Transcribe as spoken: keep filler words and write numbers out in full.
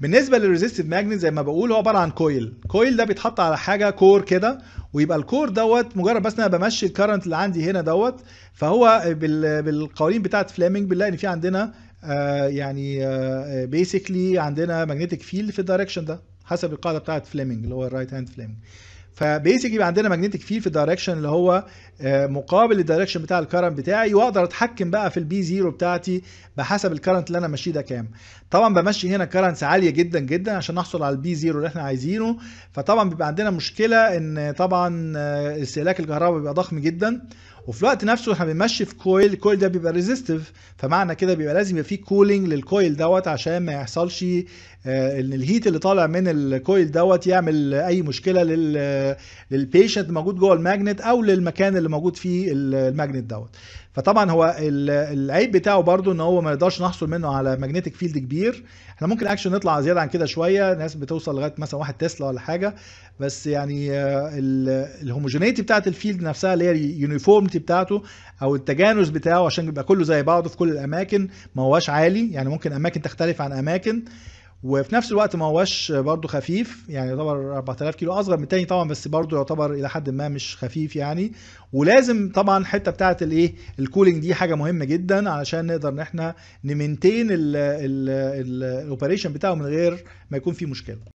بالنسبه للريزيستيف ماجنت زي ما بقول هو عباره عن كويل، كويل ده بيتحط على حاجه كور كده، ويبقى الكور دوت مجرد بس انا بمشي الكرنت اللي عندي هنا دوت، فهو بالقوانين بتاعه فليمنج بنلاقي ان في عندنا آه يعني آه بيسكلي عندنا ماجنتيك فيلد في الدايركشن ده حسب القاعده بتاعه فليمنج اللي هو الرايت هاند فليمنج. فبيسكلي يبقى عندنا ماجنتيك فيلد في الدايركشن اللي هو مقابل الدايركشن بتاع الكرنت بتاعي، واقدر اتحكم بقى في البي زيرو بتاعتي بحسب الكرنت اللي انا ماشيه ده كام. طبعا بمشي هنا كرنتس عاليه جدا جدا عشان نحصل على البي زيرو اللي احنا عايزينه، فطبعا بيبقى عندنا مشكله ان طبعا استهلاك الكهرباء بيبقى ضخم جدا، وفي الوقت نفسه احنا بنمشي في كويل، الكويل ده بيبقى ريزيستيف، فمعنى كده بيبقى لازم يبقى فيه كولينج للكويل دوت عشان ما يحصلش ان الهيت اللي طالع من الكويل دوت يعمل اي مشكله لل للبيشنت موجود جوه الماجنت او للمكان اللي موجود فيه الماجنت دوت. فطبعا هو العيب بتاعه برده ان هو ما نقدرش نحصل منه على ماجنتيك فيلد كبير، احنا ممكن اكشن نطلع زياده عن كده شويه، الناس بتوصل لغايه مثلا واحد تسلا ولا حاجه، بس يعني الهوموجينيتي بتاعه الفيلد نفسها اللي هي اليونيفورمتي بتاعته او التجانس بتاعه عشان يبقى كله زي بعضه في كل الاماكن ما هواش عالي، يعني ممكن اماكن تختلف عن اماكن، وفي نفس الوقت ما هواش برده خفيف، يعني يعتبر أربعة آلاف كيلو اصغر من التاني طبعا، بس برده يعتبر الى حد ما مش خفيف يعني. ولازم طبعا الحته بتاعه الايه الكولينج دي حاجه مهمه جدا علشان نقدر ان احنا نمنتين الاوبريشن بتاعه من غير ما يكون في مشكله.